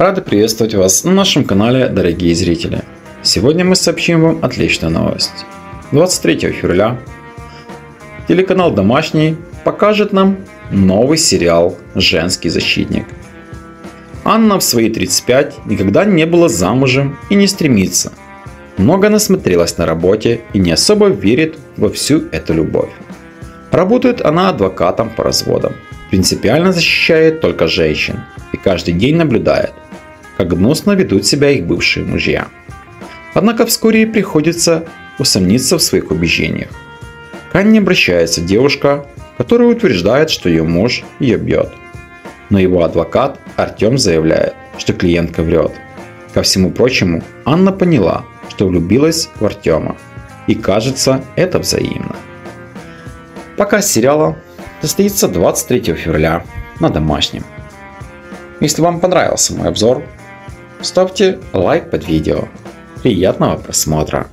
Рады приветствовать вас на нашем канале, дорогие зрители. Сегодня мы сообщим вам отличную новость. 23 февраля телеканал «Домашний» покажет нам новый сериал «Женский защитник». Анна в свои 35 никогда не была замужем и не стремится. Много насмотрелась на работе и не особо верит во всю эту любовь. Работает она адвокатом по разводам, принципиально защищает только женщин и каждый день наблюдает, как гнусно ведут себя их бывшие мужья. Однако вскоре приходится усомниться в своих убеждениях. К Анне обращается девушка, которая утверждает, что ее муж ее бьет. Но его адвокат Артем заявляет, что клиентка врет. Ко всему прочему, Анна поняла, что влюбилась в Артема, и кажется, это взаимно. Показ сериала состоится 23 февраля на Домашнем. Если вам понравился мой обзор, ставьте лайк под видео. Приятного просмотра!